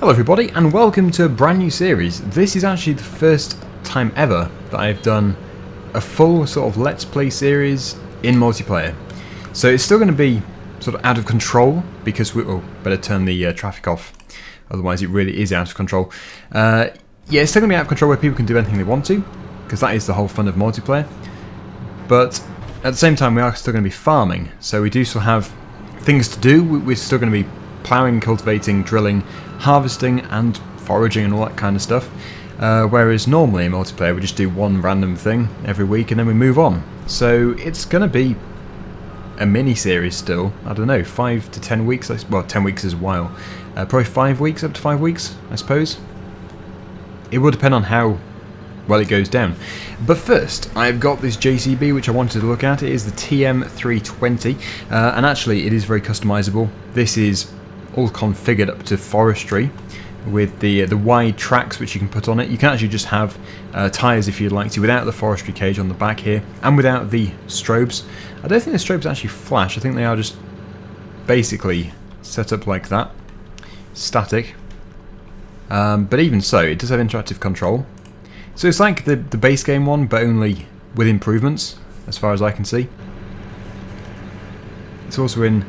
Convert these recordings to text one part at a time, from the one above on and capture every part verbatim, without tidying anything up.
Hello everybody and welcome to a brand new series. This is actually the first time ever that I've done a full sort of let's play series in multiplayer. So it's still going to be sort of out of control because we oh, better turn the uh, traffic off, otherwise it really is out of control. Uh, yeah, it's still going to be out of control where people can do anything they want to, because that is the whole fun of multiplayer. But at the same time we are still going to be farming, so we do still have things to do. We're still going to be ploughing, cultivating, drilling, harvesting and foraging and all that kind of stuff. Uh, whereas normally in multiplayer we just do one random thing every week and then we move on. So it's going to be a mini-series still. I don't know, five to ten weeks. Well, ten weeks is a while. Uh, probably five weeks, up to five weeks, I suppose. It will depend on how well it goes down. But first, I've got this J C B which I wanted to look at. It is the T M three twenty, uh, and actually it is very customizable. This is all configured up to forestry with the the wide tracks which you can put on it. You can actually just have uh, tyres if you'd like to, without the forestry cage on the back here and without the strobes. I don't think the strobes actually flash. I think they are just basically set up like that, static. Um, but even so, it does have interactive control. So it's like the, the base game one, but only with improvements, as far as I can see. It's also in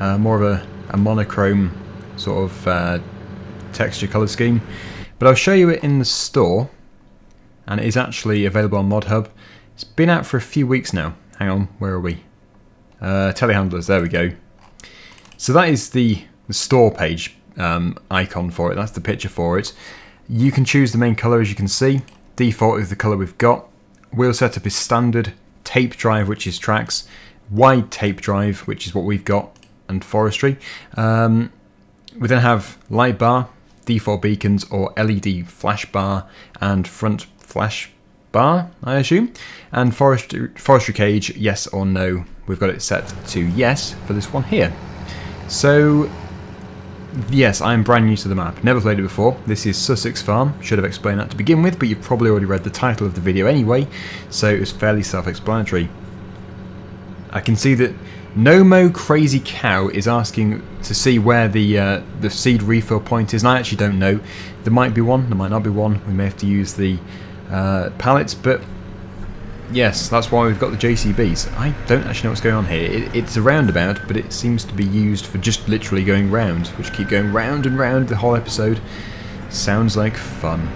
uh, more of a a monochrome sort of uh, texture colour scheme, but I'll show you it in the store, and it is actually available on ModHub. It's been out for a few weeks now. Hang on, where are we? Uh, telehandlers, there we go. So that is the, the store page um, icon for it, that's the picture for it. You can choose the main colour, as you can see. Default is the colour we've got. Wheel setup is standard, tape drive which is tracks, wide tape drive which is what we've got, and forestry. Um, we then have light bar, D four beacons or L E D flash bar and front flash bar, I assume. And forestry, forestry cage, yes or no. We've got it set to yes for this one here. So yes, I'm brand new to the map. Never played it before. This is Sussex Farm. Should have explained that to begin with, but you've probably already read the title of the video anyway, so it was fairly self-explanatory. I can see that Nomo Crazy Cow is asking to see where the uh, the seed refill point is, and I actually don't know. There might be one, there might not be one. We may have to use the uh, pallets, but yes, that's why we've got the J C Bs. I don't actually know what's going on here. It, it's a roundabout, but it seems to be used for just literally going round, which keep going round and round the whole episode. Sounds like fun.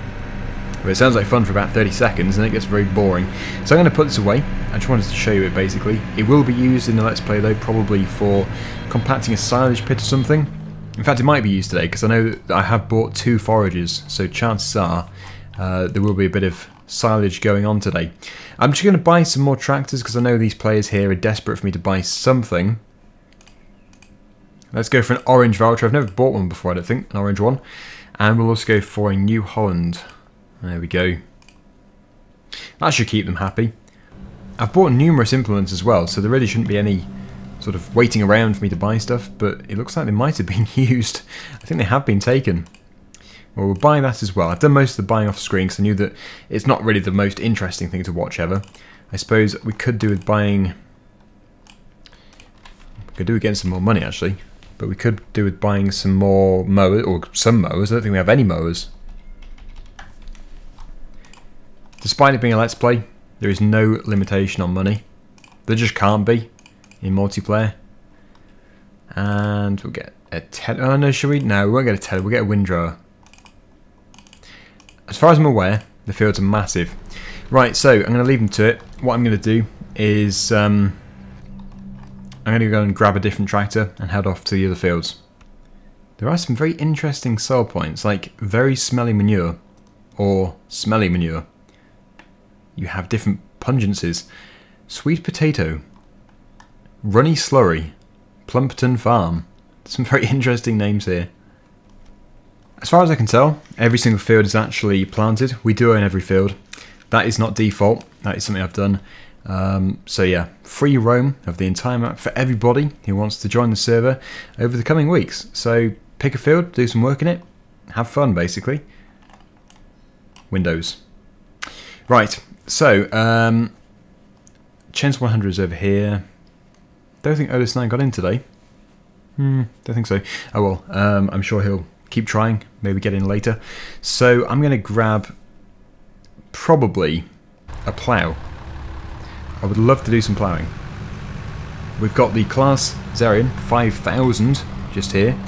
Well, it sounds like fun for about thirty seconds, and then it gets very boring. So I'm going to put this away. I just wanted to show you it, basically. It will be used in the Let's Play, though, probably for compacting a silage pit or something. In fact, it might be used today, because I know that I have bought two forages, so chances are uh, there will be a bit of silage going on today. I'm just going to buy some more tractors, because I know these players here are desperate for me to buy something. Let's go for an orange voucher. I've never bought one before, I don't think, an orange one. And we'll also go for a New Holland. There we go. That should keep them happy. I've bought numerous implements as well, so there really shouldn't be any sort of waiting around for me to buy stuff, but it looks like they might have been used. I think they have been taken. Well, we'll buy that as well. I've done most of the buying off screen because I knew that it's not really the most interesting thing to watch ever. I suppose we could do with buying... We could do with getting some more money, actually. But we could do with buying some more mowers, or some mowers. I don't think we have any mowers. Despite it being a Let's Play, there is no limitation on money. There just can't be in multiplayer. And we'll get a tether. Oh no, should we? No, we won't get a tether. We'll get a windrower. As far as I'm aware, the fields are massive. Right, so I'm going to leave them to it. What I'm going to do is um, I'm going to go and grab a different tractor and head off to the other fields. There are some very interesting sell points, like very smelly manure or smelly manure. You have different pungencies. Sweet potato. Runny slurry. Plumpton Farm. Some very interesting names here. As far as I can tell, every single field is actually planted. We do own every field. That is not default. That is something I've done. Um, so yeah, free roam of the entire map for everybody who wants to join the server over the coming weeks. So pick a field, do some work in it, have fun basically. Windows. Right. So, um, Chainsaw one hundred is over here. Don't think Otis nine got in today. Hmm, don't think so. Oh well, um, I'm sure he'll keep trying, maybe get in later. So I'm going to grab probably a plough. I would love to do some ploughing. We've got the Claas Xerion five thousand just here.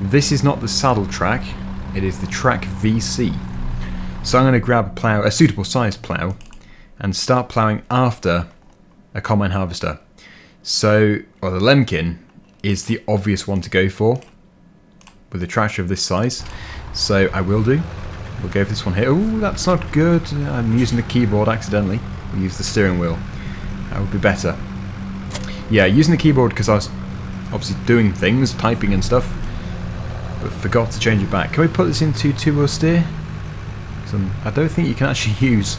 This is not the saddle track, it is the track V C. So I'm going to grab a plough, a suitable sized plough, and start ploughing after a combine harvester. So, well, the Lemkin is the obvious one to go for with a tractor of this size. So I will do. We'll go for this one here. Oh, that's not good. I'm using the keyboard accidentally. We'll use the steering wheel. That would be better. Yeah, using the keyboard because I was obviously doing things, typing and stuff, but forgot to change it back. Can we put this into two-wheel steer? Because I don't think you can actually use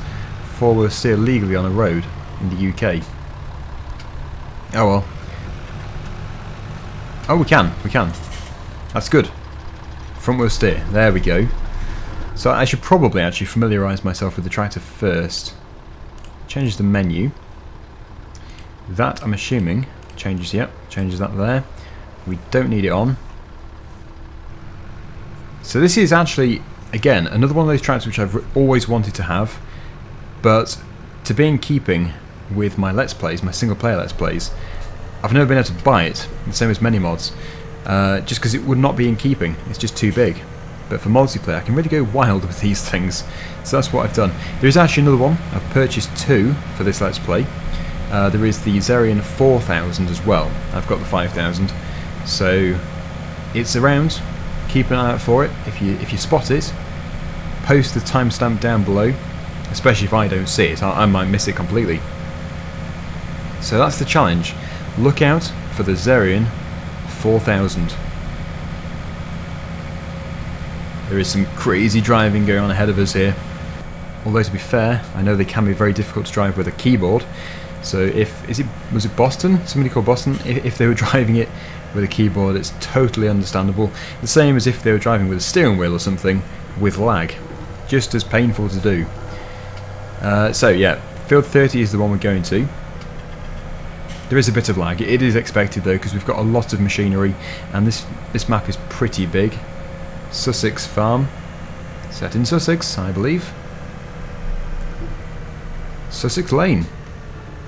four-wheel steer legally on a road in the U K. Oh well. Oh, we can. We can. That's good. Front-wheel steer. There we go. So I should probably actually familiarise myself with the tractor first. Change the menu. That, I'm assuming, changes, yep, changes that there. We don't need it on. So this is actually, again, another one of those tractors which I've always wanted to have, but to be in keeping with my Let's Plays, my single player Let's Plays, I've never been able to buy it, the same as many mods, uh, just because it would not be in keeping, it's just too big. But for multiplayer, I can really go wild with these things, so that's what I've done. There is actually another one, I've purchased two for this Let's Play. Uh, there is the Xerion four thousand as well. I've got the five thousand, so it's around. Keep an eye out for it. If you if you spot it, post the timestamp down below. Especially if I don't see it, I, I might miss it completely. So that's the challenge. Look out for the Xerion four thousand. There is some crazy driving going on ahead of us here. Although to be fair, I know they can be very difficult to drive with a keyboard. So if, is it, was it Boston? Somebody called Boston? If, if they were driving it with a keyboard, it's totally understandable. The same as if they were driving with a steering wheel or something with lag. Just as painful to do. Uh, so yeah, field thirty is the one we're going to. There is a bit of lag. It is expected though, because we've got a lot of machinery, and this, this map is pretty big. Sussex Farm. Set in Sussex, I believe. Sussex Lane.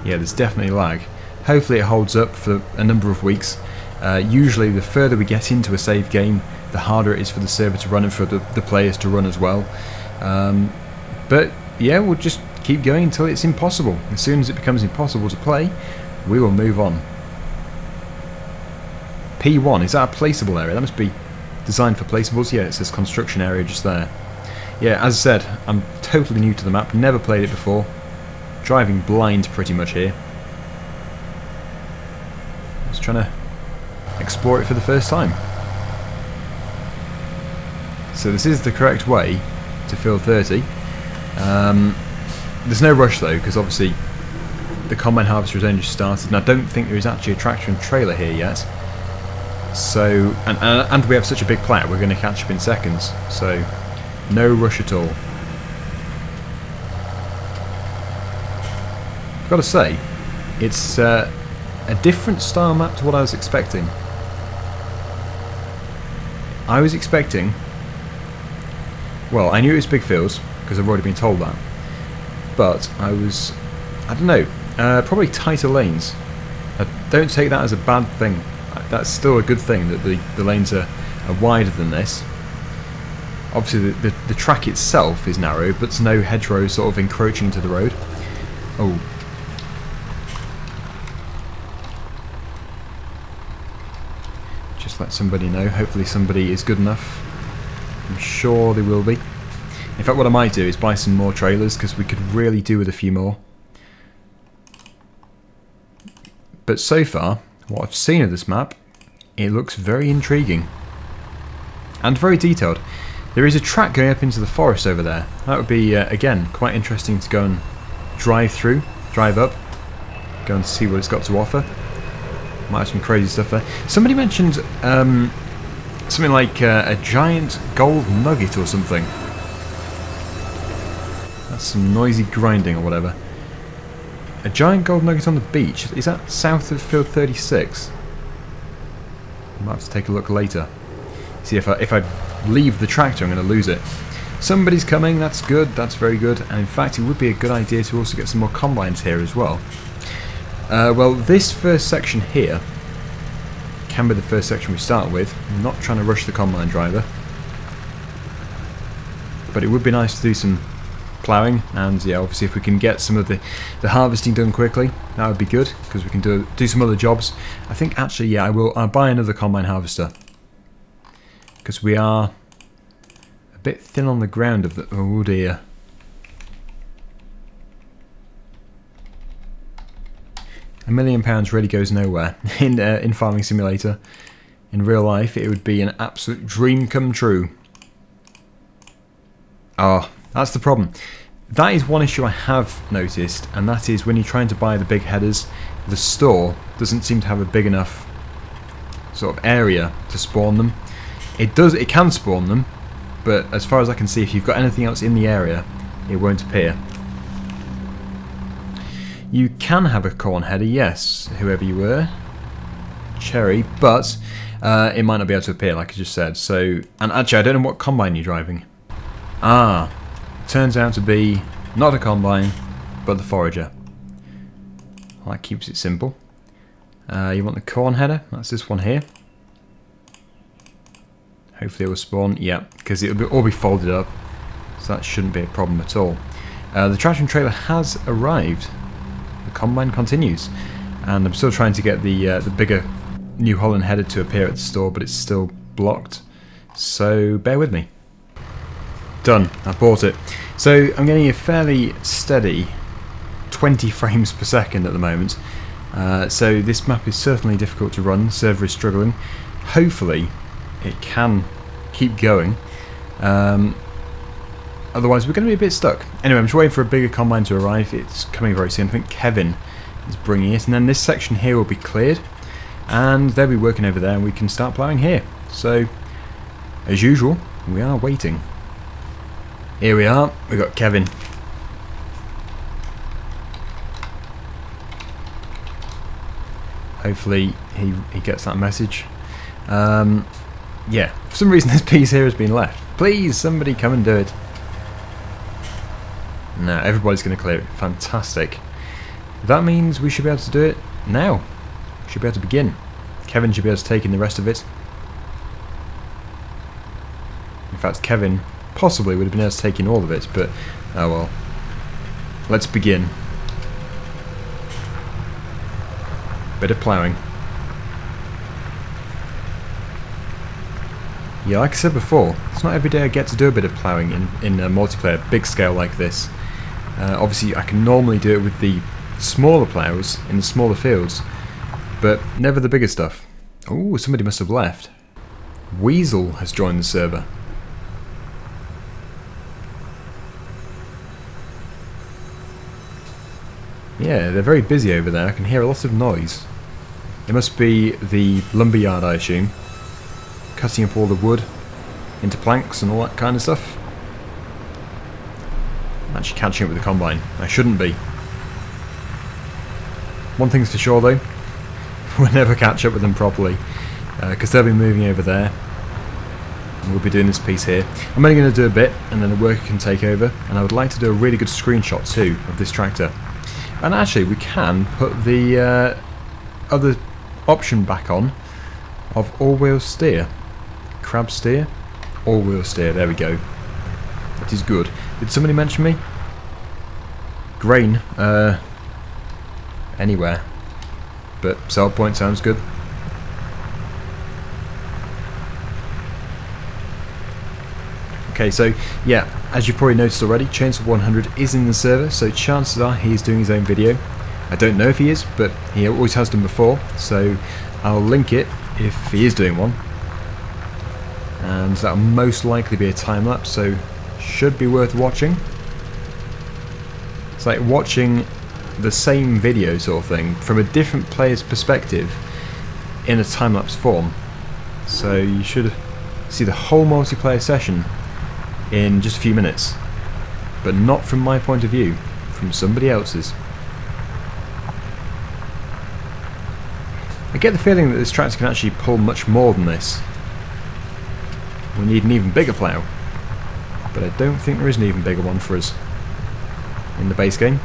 Yeah, there's definitely lag. Hopefully it holds up for a number of weeks. Uh, usually the further we get into a save game, the harder it is for the server to run and for the, the players to run as well. Um, but yeah, we'll just keep going until it's impossible. As soon as it becomes impossible to play, we will move on. P one, is that a placeable area? That must be designed for placeables. Yeah, it says construction area just there. Yeah, as I said, I'm totally new to the map, never played it before. Driving blind pretty much here. Just trying to explore it for the first time. So this is the correct way to field thirty. Um, there's no rush though, because obviously the combine harvester has only just started, and I don't think there is actually a tractor and trailer here yet. So, and, and, and we have such a big plat, we're going to catch up in seconds. So, no rush at all. I've got to say, it's uh, a different style map to what I was expecting. I was expecting, well, I knew it was big fields because I've already been told that, but I was, I don't know, uh, probably tighter lanes. I don't take that as a bad thing. That's still a good thing that the, the lanes are, are wider than this. Obviously the, the, the track itself is narrow, but there's no hedgerow sort of encroaching to the road. Oh. Just let somebody know. Hopefully somebody is good enough. I'm sure they will be. In fact, what I might do is buy some more trailers, because we could really do with a few more. But so far, what I've seen of this map, it looks very intriguing. And very detailed. There is a track going up into the forest over there. That would be, uh, again, quite interesting to go and drive through, drive up, go and see what it's got to offer. Might have some crazy stuff there. Somebody mentioned um, something like uh, a giant gold nugget or something. That's some noisy grinding or whatever. A giant gold nugget on the beach. Is that south of field thirty-six? I might have to take a look later. See if I if I leave the tractor, I'm going to lose it. Somebody's coming, that's good, that's very good. And in fact, it would be a good idea to also get some more combines here as well. Uh, well, this first section here can be the first section we start with. I'm not trying to rush the combine driver, but it would be nice to do some ploughing, and yeah, obviously if we can get some of the, the harvesting done quickly, that would be good, because we can do do some other jobs. I think actually, yeah, I will, I'll buy another combine harvester, because we are a bit thin on the ground of the, oh dear. A million pounds really goes nowhere in, uh, in Farming Simulator. In real life, it would be an absolute dream come true. Ah. Oh, that's the problem. That is one issue I have noticed, and that is when you're trying to buy the big headers, the store doesn't seem to have a big enough sort of area to spawn them. It does, it can spawn them, but as far as I can see, if you've got anything else in the area, it won't appear. You can have a corn header, yes, whoever you were, Cherry, but uh, it might not be able to appear, like I just said. So, and actually, I don't know what combine you're driving. Ah. Turns out to be not a combine, but the forager. Well, that keeps it simple. Uh, you want the corn header? That's this one here. Hopefully it will spawn. Yeah, because it will all be folded up, so that shouldn't be a problem at all. Uh, the tractor and trailer has arrived. The combine continues, and I'm still trying to get the uh, the bigger New Holland header to appear at the store, but it's still blocked. So bear with me. Done. I bought it. So I'm getting a fairly steady twenty frames per second at the moment. Uh, so this map is certainly difficult to run. The server is struggling. Hopefully it can keep going. Um, otherwise we're going to be a bit stuck. Anyway, I'm just waiting for a bigger combine to arrive. It's coming very soon. I think Kevin is bringing it. And then this section here will be cleared. And they'll be working over there and we can start ploughing here. So, as usual, we are waiting. Here we are, we got Kevin. Hopefully he, he gets that message. Um, yeah, for some reason this piece here has been left. Please, somebody come and do it. No, everybody's going to clear it. Fantastic. That means we should be able to do it now. Should be able to begin. Kevin should be able to take in the rest of it. In fact, Kevin possibly would have been able to take in all of it, but oh well. Let's begin. Bit of ploughing. Yeah, like I said before, it's not every day I get to do a bit of ploughing in, in a multiplayer, big scale like this. Uh, obviously I can normally do it with the smaller ploughs in the smaller fields, but never the bigger stuff. Oh, somebody must have left. Weasel has joined the server. Yeah, they're very busy over there. I can hear a lot of noise. It must be the lumberyard, I assume. Cutting up all the wood into planks and all that kind of stuff. I'm actually catching up with the combine. I shouldn't be. One thing's for sure though, we'll never catch up with them properly. Because uh, they'll be moving over there. And we'll be doing this piece here. I'm only going to do a bit and then the worker can take over. And I would like to do a really good screenshot too of this tractor. And actually, we can put the uh, other option back on of all-wheel steer. Crab steer, all-wheel steer, there we go. It is good. Did somebody mention me? Grain, uh, anywhere. But sell point sounds good. Okay, so yeah, as you've probably noticed already, Chainsaw one hundred is in the server, so chances are he's doing his own video. I don't know if he is, but he always has done before, so I'll link it if he is doing one. And that'll most likely be a time lapse, so should be worth watching. It's like watching the same video sort of thing from a different player's perspective in a time lapse form. So you should see the whole multiplayer session in just a few minutes, but not from my point of view, from somebody else's. I get the feeling that this tractor can actually pull much more than this. We need an even bigger plough, but I don't think there is an even bigger one for us in the base game.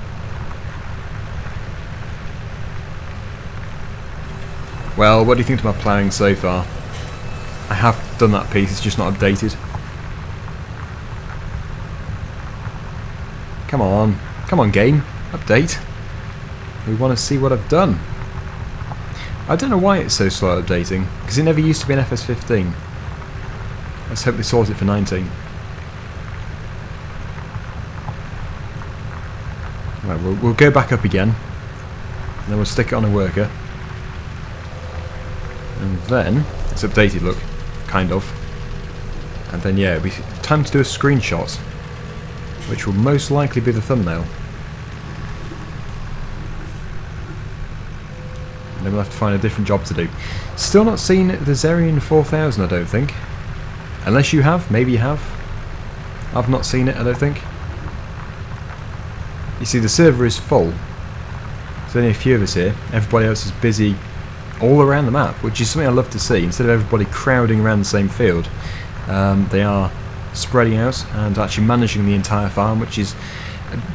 Well, what do you think of my ploughing so far? I have done that piece, it's just not updated. Come on, come on game, update. We want to see what I've done. I don't know why it's so slow updating, because it never used to be an F S fifteen. Let's hope they sort it for nineteen. Right, we'll, we'll go back up again, and then we'll stick it on a worker. And then, it's updated, look, kind of. And then yeah, it'll be time to do a screenshot, which will most likely be the thumbnail. And then we'll have to find a different job to do. Still not seen the Xerion four thousand, I don't think. Unless you have, maybe you have. I've not seen it, I don't think. You see, the server is full. There's only a few of us here. Everybody else is busy all around the map, which is something I love to see. Instead of everybody crowding around the same field, um, they are spreading out and actually managing the entire farm, which is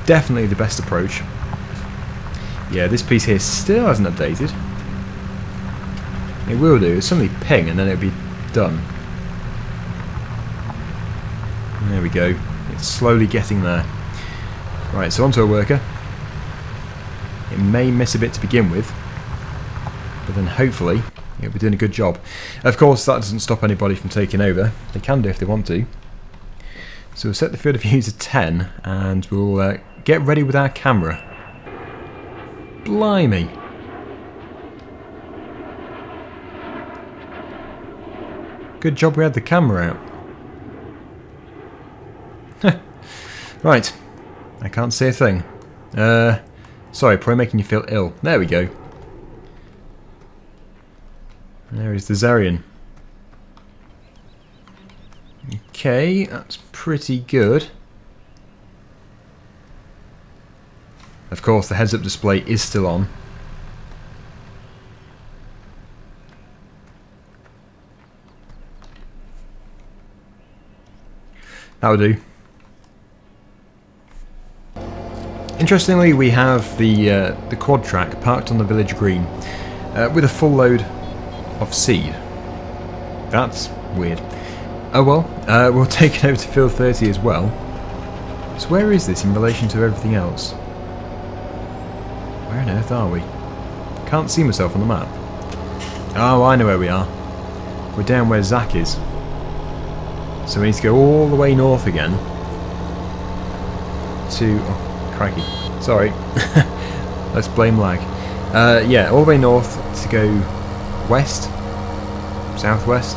definitely the best approach. Yeah, this piece here still hasn't updated. It will do. It'll suddenly ping and then it'll be done. There we go. It's slowly getting there. Right, so onto a worker. It may miss a bit to begin with, but then hopefully it'll be doing a good job. Of course, that doesn't stop anybody from taking over. They can do if they want to. So we'll set the field of view to ten and we'll uh, get ready with our camera. Blimey! Good job we had the camera out. Right, I can't see a thing. Uh, sorry, probably making you feel ill. There we go. There is the Xerion. Okay, that's pretty good. Of course, the heads-up display is still on. That'll do. Interestingly, we have the uh, the quad track parked on the village green uh, with a full load of seed. That's weird. Oh well, uh, we'll take it over to field thirty as well. So where is this in relation to everything else? Where on earth are we? Can't see myself on the map. Oh, I know where we are. We're down where Zach is. So we need to go all the way north again. To... Oh, crikey. Sorry. Let's blame lag. Uh, yeah, all the way north to go west? Southwest?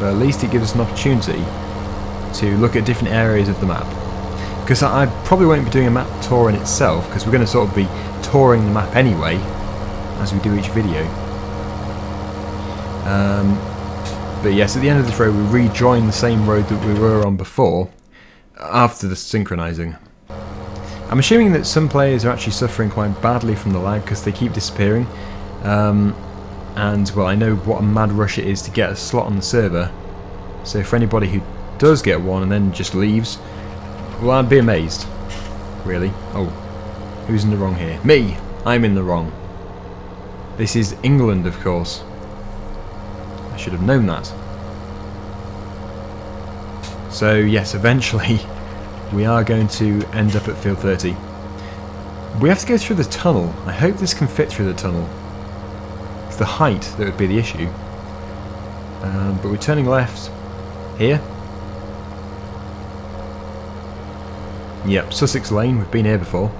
But at least it gives us an opportunity to look at different areas of the map. Because I probably won't be doing a map tour in itself, because we're going to sort of be touring the map anyway as we do each video. Um, but yes, at the end of this road we rejoin the same road that we were on before, after the synchronising. I'm assuming that some players are actually suffering quite badly from the lag because they keep disappearing. Um, and well, I know what a mad rush it is to get a slot on the server. So for anybody who does get one and then just leaves, well, I'd be amazed, really. Oh, who's in the wrong here? Me! I'm in the wrong. This is England, of course. I should have known that. So, yes, eventually we are going to end up at field thirty. We have to go through the tunnel. I hope this can fit through the tunnel. It's the height that would be the issue. Um, but we're turning left here. Yep, Sussex Lane, we've been here before.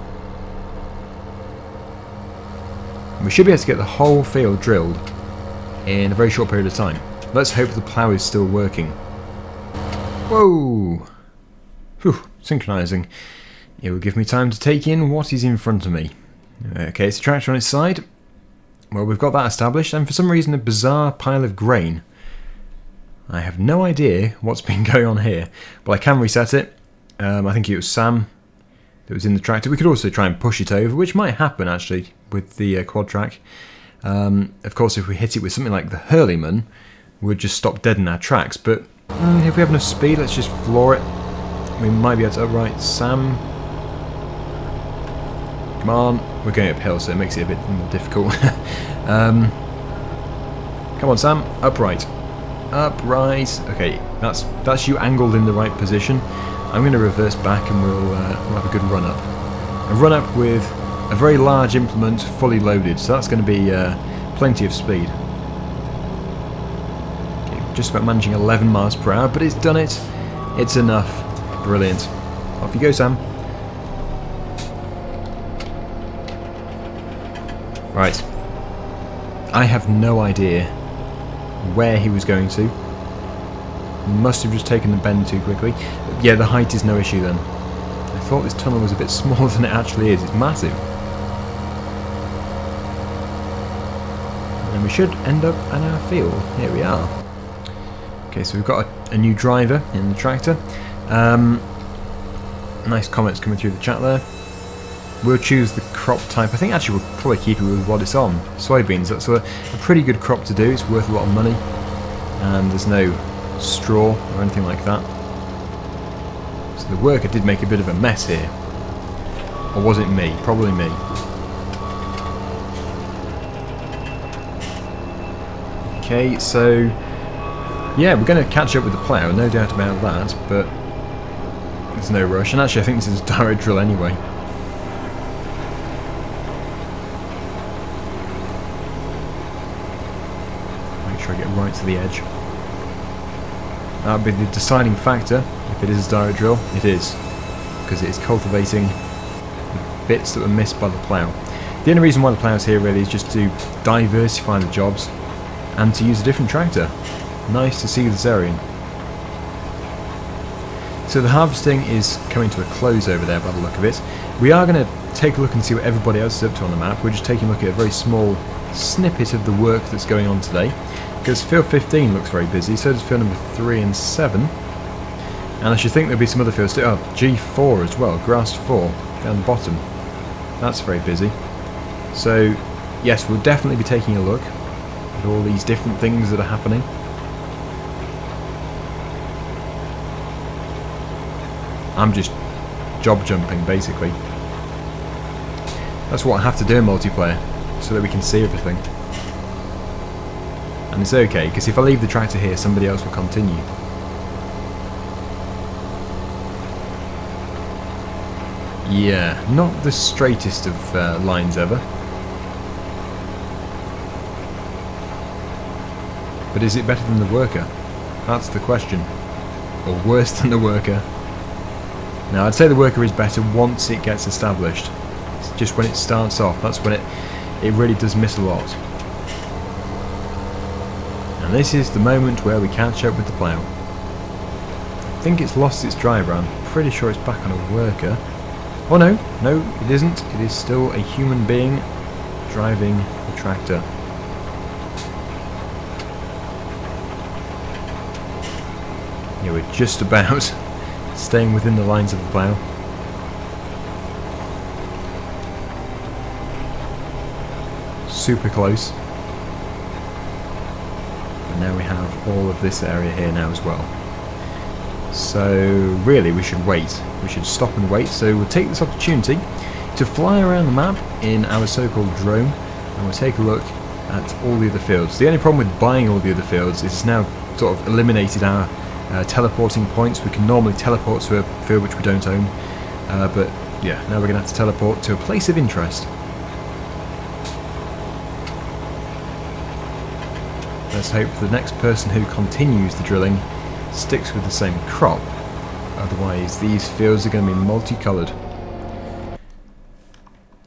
We should be able to get the whole field drilled in a very short period of time. Let's hope the plough is still working. Whoa! Whew, synchronising. It will give me time to take in what is in front of me. Okay, it's a tractor on its side. Well, we've got that established, and for some reason a bizarre pile of grain. I have no idea what's been going on here, but I can reset it. Um, I think it was Sam that was in the tractor. We could also try and push it over, which might happen actually with the uh, quad track. Um, of course, if we hit it with something like the Hurleyman, we'd just stop dead in our tracks, but mm, if we have enough speed, let's just floor it. We might be able to outright Sam. Come on. We're going uphill, so it makes it a bit more difficult. um, come on, Sam. Upright. Upright. Okay, that's that's you angled in the right position. I'm going to reverse back and we'll, uh, we'll have a good run-up. A run-up with a very large implement fully loaded, so that's going to be uh, plenty of speed. Okay, just about managing eleven miles per hour, but it's done it. It's enough. Brilliant. Off you go, Sam. Right. I have no idea where he was going to. Must have just taken the bend too quickly. Yeah, the height is no issue then. I thought this tunnel was a bit smaller than it actually is. It's massive. And we should end up in our field. Here we are. Okay, so we've got a, a new driver in the tractor. Um, nice comments coming through the chat there. We'll choose the crop type. I think actually we'll probably keep it with what it's on. Soybeans, that's a, a pretty good crop to do. It's worth a lot of money. And there's no straw or anything like that. So the worker did make a bit of a mess here. Or was it me? Probably me. Okay, so yeah, we're going to catch up with the plough, no doubt about that, but there's no rush. And actually I think this is a direct drill anyway. Right to the edge. That would be the deciding factor. If it is a direct drill, it is, because it is cultivating the bits that were missed by the plough. The only reason why the plough's here really is just to diversify the jobs and to use a different tractor. Nice to see the Xerion. So the harvesting is coming to a close over there by the look of it. We are going to take a look and see what everybody else is up to on the map. We're just taking a look at a very small snippet of the work that's going on today. Because field fifteen looks very busy, so does field number three and seven. And I should think there'll be some other fields too. Oh, G four as well, grass four, down the bottom. That's very busy. So, yes, we'll definitely be taking a look at all these different things that are happening. I'm just job jumping, basically. That's what I have to do in multiplayer, so that we can see everything. And it's okay, because if I leave the tractor here, somebody else will continue. Yeah, not the straightest of uh, lines ever. But is it better than the worker? That's the question. Or worse than the worker? Now, I'd say the worker is better once it gets established. It's just when it starts off, that's when it, it really does miss a lot. And this is the moment where we catch up with the plough. I think it's lost its driver. I'm pretty sure it's back on a worker. Oh no, no it isn't. It is still a human being driving the tractor. Yeah, we're just about staying within the lines of the plough. Super close. Now we have all of this area here now as well. So really we should wait. We should stop and wait. So we'll take this opportunity to fly around the map in our so-called drone and we'll take a look at all the other fields. The only problem with buying all the other fields is it's now sort of eliminated our uh, teleporting points. We can normally teleport to a field which we don't own. Uh, but yeah, now we're going to have to teleport to a place of interest. Let's hope the next person who continues the drilling sticks with the same crop, otherwise these fields are going to be multicoloured.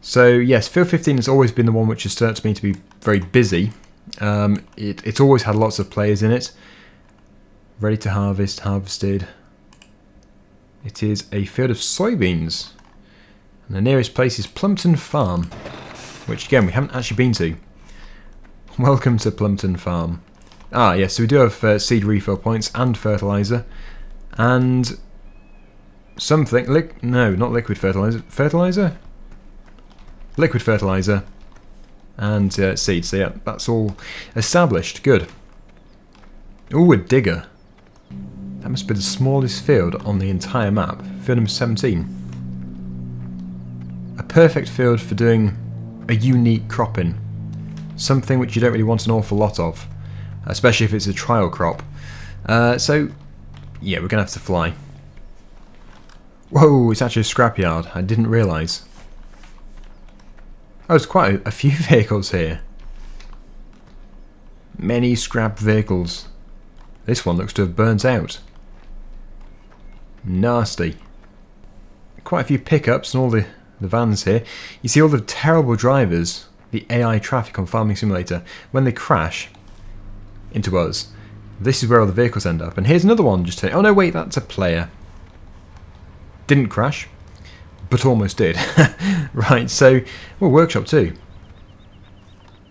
So yes, field fifteen has always been the one which has turned to me to be very busy. Um, it, it's always had lots of players in it. Ready to harvest, harvested. It is a field of soybeans. And the nearest place is Plumpton Farm, which again we haven't actually been to. Welcome to Plumpton Farm. Ah, yes, so we do have uh, seed refill points and fertiliser. And something... Li no, not liquid fertiliser. Fertiliser? Liquid fertiliser. and uh, seed. So yeah, that's all established. Good. Ooh, a digger. That must be the smallest field on the entire map. Field number seventeen. A perfect field for doing a unique cropping. Something which you don't really want an awful lot of. Especially if it's a trial crop. Uh, so, yeah, we're going to have to fly. Whoa, it's actually a scrapyard. I didn't realise. Oh, there's quite a, a few vehicles here. Many scrap vehicles. This one looks to have burnt out. Nasty. Quite a few pickups and all the, the vans here. You see all the terrible drivers, the A I traffic on Farming Simulator, when they crash into us. This is where all the vehicles end up. And here's another one just here. Oh no, wait, that's a player. Didn't crash, but almost did. Right, so, well, workshop too.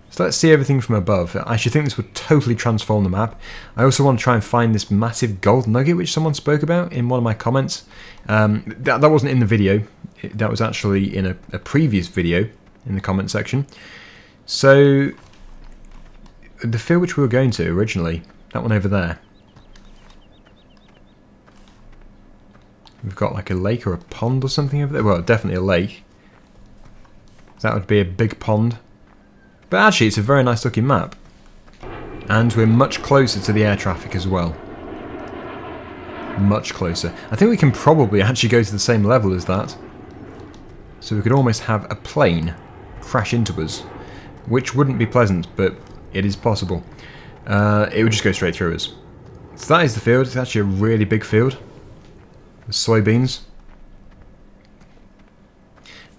So let's see everything from above. I should think this would totally transform the map. I also want to try and find this massive gold nugget which someone spoke about in one of my comments. Um, that, that wasn't in the video. It, that was actually in a, a previous video in the comment section. So, the field which we were going to originally, that one over there. We've got like a lake or a pond or something over there. Well, definitely a lake. That would be a big pond. But actually, it's a very nice looking map. And we're much closer to the air traffic as well. Much closer. I think we can probably actually go to the same level as that. So we could almost have a plane crash into us. Which wouldn't be pleasant, but it is possible. Uh, it would just go straight through us. So that is the field. It's actually a really big field. Soybeans.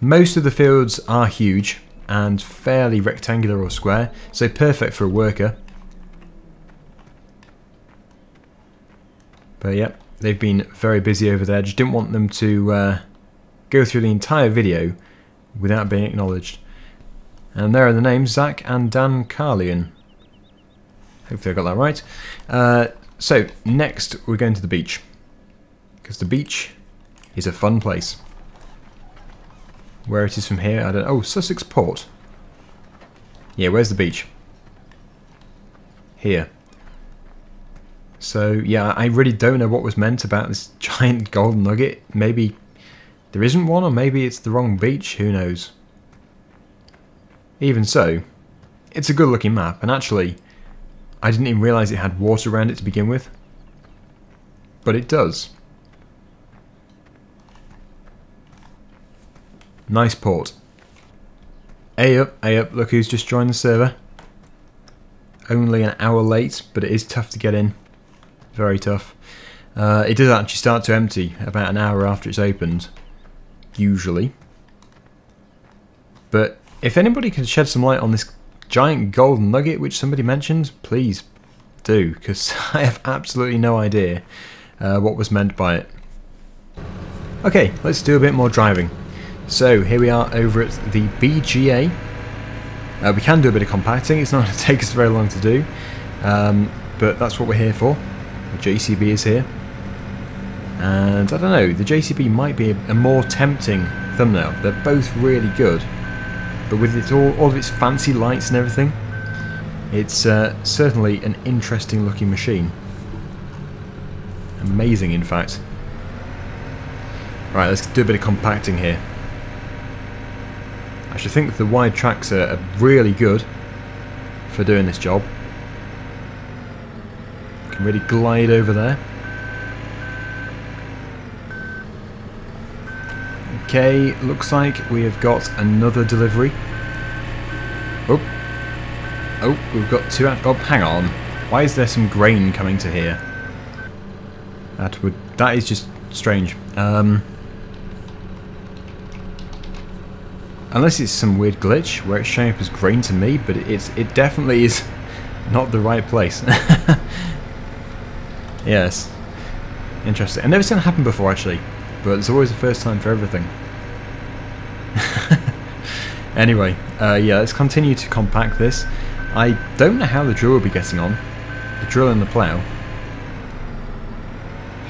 Most of the fields are huge and fairly rectangular or square, so perfect for a worker. But yeah, they've been very busy over there. Just didn't want them to uh, go through the entire video without being acknowledged. And there are the names, Zach and Dan Carlian. Hopefully I got that right. Uh, so next we're going to the beach. Because the beach is a fun place. Where it is from here, I don't know. Oh, Sussex Port. Yeah, where's the beach? Here. So, yeah, I really don't know what was meant about this giant gold nugget. Maybe there isn't one, or maybe it's the wrong beach. Who knows? Even so, it's a good-looking map. And actually, I didn't even realise it had water around it to begin with. But it does. Nice port. A up, A up, look who's just joined the server. Only an hour late, but it is tough to get in. Very tough. Uh, it does actually start to empty about an hour after it's opened, usually. But if anybody can shed some light on this giant gold nugget which somebody mentioned, please do, because I have absolutely no idea uh, what was meant by it. Okay, let's do a bit more driving. So here we are over at the B G A. Uh, we can do a bit of compacting, it's not going to take us very long to do, um, but that's what we're here for. The J C B is here. And I don't know, the J C B might be a, a more tempting thumbnail. They're both really good, but with it all, all of its fancy lights and everything, it's uh, certainly an interesting looking machine. Amazing, in fact. Right, let's do a bit of compacting here. I should think the wide tracks are really good for doing this job. Can really glide over there. Okay, looks like we have got another delivery. Oh, oh, we've got two. Oh, hang on. Why is there some grain coming to here? That would. That is just strange. Um. Unless it's some weird glitch where it's showing up as green to me, but it's it definitely is not the right place. Yes. Interesting. I've never seen it happen before, actually. But it's always the first time for everything. Anyway, uh, yeah, let's continue to compact this. I don't know how the drill will be getting on. The drill and the plough.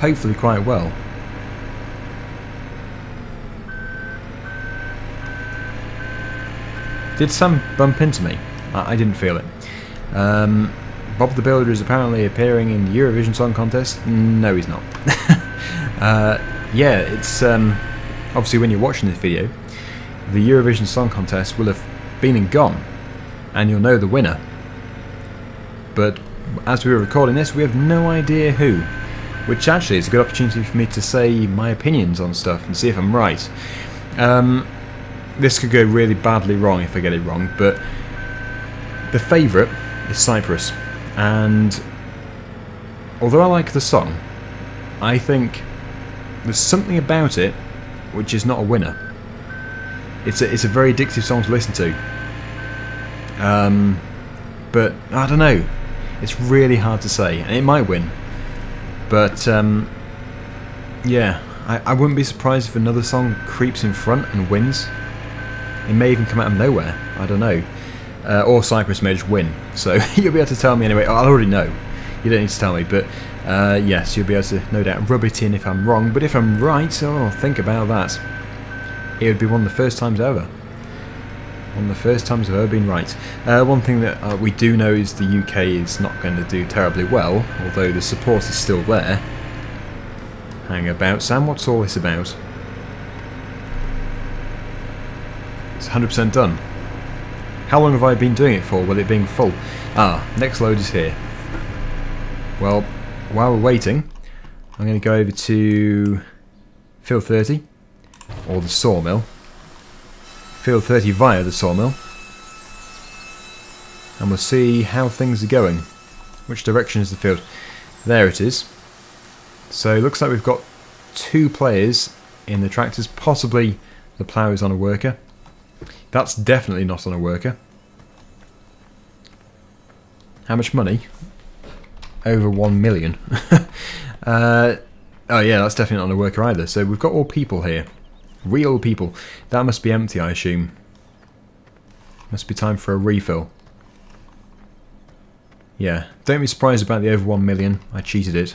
Hopefully quite well. Did Sam bump into me? I, I didn't feel it. Um, Bob the Builder is apparently appearing in the Eurovision Song Contest. No, he's not. uh, yeah, it's um, obviously when you're watching this video, the Eurovision Song Contest will have been and gone, and you'll know the winner. But as we were recording this, we have no idea who. Which actually is a good opportunity for me to say my opinions on stuff and see if I'm right. Um, this could go really badly wrong if I get it wrong, but the favourite is Cyprus. And although I like the song, I think there's something about it which is not a winner. It's a, it's a very addictive song to listen to. Um, but I don't know. It's really hard to say, and it might win. But, um, yeah, I, I wouldn't be surprised if another song creeps in front and wins. It may even come out of nowhere, I don't know. Uh, or Cyprus may just win, so you'll be able to tell me anyway. I'll already know, you don't need to tell me, but uh, yes, you'll be able to no doubt rub it in if I'm wrong. But if I'm right, oh, think about that. It would be one of the first times ever. One of the first times I've ever been right. Uh, one thing that uh, we do know is the U K is not going to do terribly well, although the support is still there. Hang about, Sam, what's all this about? It's one hundred percent done. How long have I been doing it for, with it being full? Ah, next load is here. Well, while we're waiting, I'm going to go over to Field thirty, or the sawmill. Field thirty via the sawmill, and we'll see how things are going. Which direction is the field? There it is. So it looks like we've got two players in the tractors. Possibly the plough is on a worker. That's definitely not on a worker. How much money? Over one million. uh, oh yeah, that's definitely not on a worker either. So we've got all people here. Real people. That must be empty, I assume. Must be time for a refill. Yeah, don't be surprised about the over one million. I cheated it.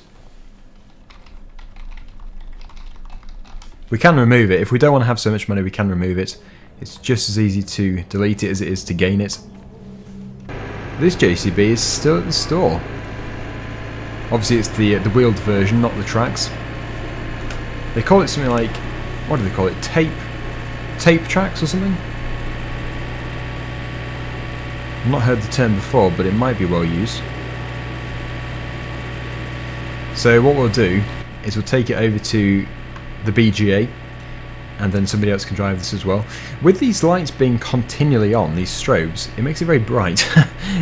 We can remove it. If we don't want to have so much money, we can remove it. It's just as easy to delete it as it is to gain it. This J C B is still at the store. Obviously, it's the, the wheeled version, not the tracks. They call it something like... what do they call it? Tape, tape tracks or something? I've not heard the term before, but it might be well used. So what we'll do is we'll take it over to the B G A, and then somebody else can drive this as well. With these lights being continually on, these strobes, it makes it very bright.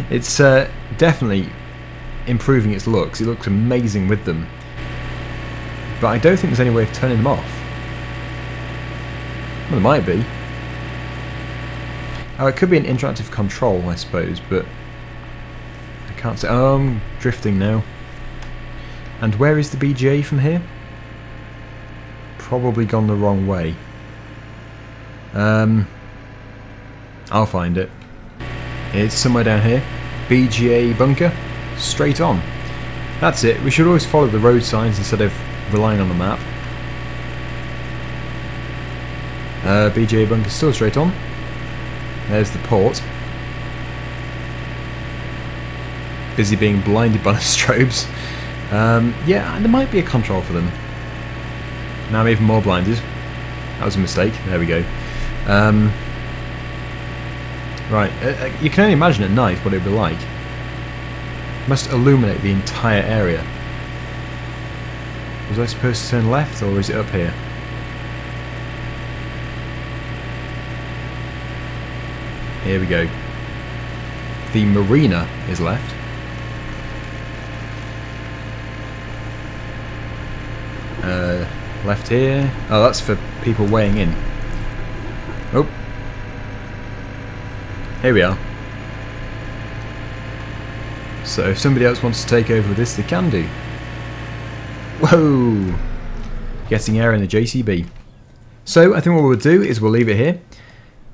It's uh, definitely improving its looks. It looks amazing with them, but I don't think there's any way of turning them off. Well, there might be. Oh, it could be an interactive control, I suppose, but I can't say. Oh, I'm drifting now. And where is the B G A from here? Probably gone the wrong way. Um, I'll find it. It's somewhere down here. B G A bunker. Straight on. That's it. We should always follow the road signs instead of relying on the map. Uh, B G A bunker still straight on. There's the port. Busy being blinded by the strobes. Um, yeah, and there might be a control for them. Now I'm even more blinded. That was a mistake. There we go. Um, right, uh, you can only imagine at night what it would be like. Must illuminate the entire area. Was I supposed to turn left, or is it up here? Here we go. The marina is left. Uh, left here. Oh, that's for people weighing in. Oh. Here we are. So if somebody else wants to take over this, they can do. Whoa! Getting air in the J C B. So I think what we'll do is we'll leave it here.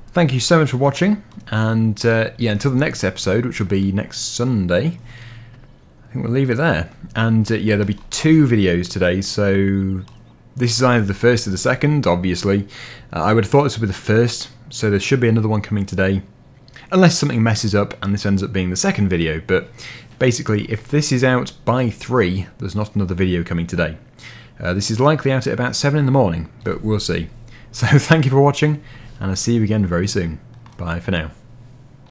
Thank you so much for watching, and uh, yeah, until the next episode, which will be next Sunday, I think we'll leave it there. And uh, yeah, there'll be two videos today, so this is either the first or the second, obviously. Uh, I would have thought this would be the first, so there should be another one coming today. unless something messes up and this ends up being the second video. But basically, if this is out by three, there's not another video coming today. Uh, this is likely out at about seven in the morning, but we'll see. So thank you for watching, and I'll see you again very soon. Bye for now.